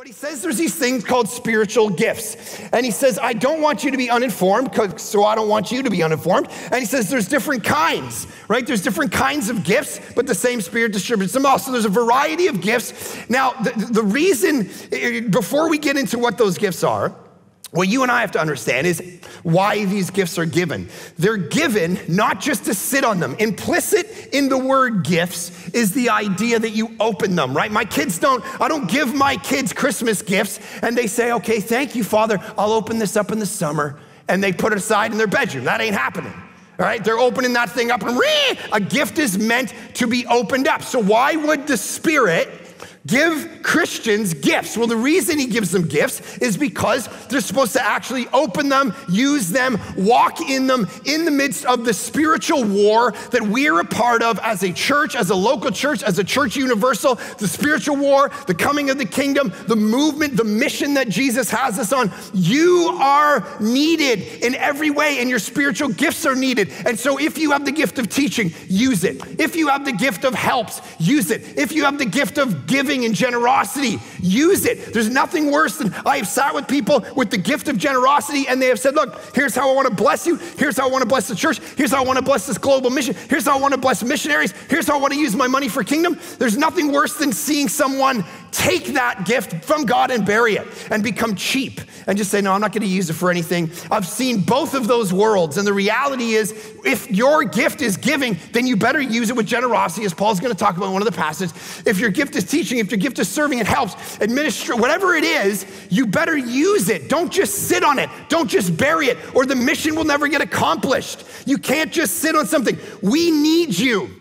But he says there's these things called spiritual gifts. And he says, I don't want you to be uninformed, so I don't want you to be uninformed. And he says there's different kinds, right? There's different kinds of gifts, but the same Spirit distributes them all. So there's a variety of gifts. Now, the reason, before we get into what those gifts are, what you and I have to understand is why these gifts are given. They're given not just to sit on them. Implicit in the word gifts is the idea that you open them, right? I don't give my kids Christmas gifts and they say, okay, thank you, Father, I'll open this up in the summer, and they put it aside in their bedroom. That ain't happening. All right, they're opening that thing up and a gift is meant to be opened up. So why would the Spirit give Christians gifts? Well, the reason he gives them gifts is because they're supposed to actually open them, use them, walk in them in the midst of the spiritual war that we're a part of as a church, as a local church, as a church universal, the spiritual war, the coming of the kingdom, the movement, the mission that Jesus has us on. You are needed in every way, and your spiritual gifts are needed. And so if you have the gift of teaching, use it. If you have the gift of helps, use it. If you have the gift of giving and generosity, use it. There's nothing worse than, I have sat with people with the gift of generosity and they have said, look, here's how I want to bless you. Here's how I want to bless the church. Here's how I want to bless this global mission. Here's how I want to bless missionaries. Here's how I want to use my money for kingdom. There's nothing worse than seeing someone take that gift from God and bury it and become cheap and just say, no, I'm not going to use it for anything. I've seen both of those worlds. And the reality is, if your gift is giving, then you better use it with generosity, as Paul's going to talk about in one of the passages. If your gift is teaching, if your gift is serving, it helps, administer, whatever it is, you better use it. Don't just sit on it. Don't just bury it, or the mission will never get accomplished. You can't just sit on something. We need you.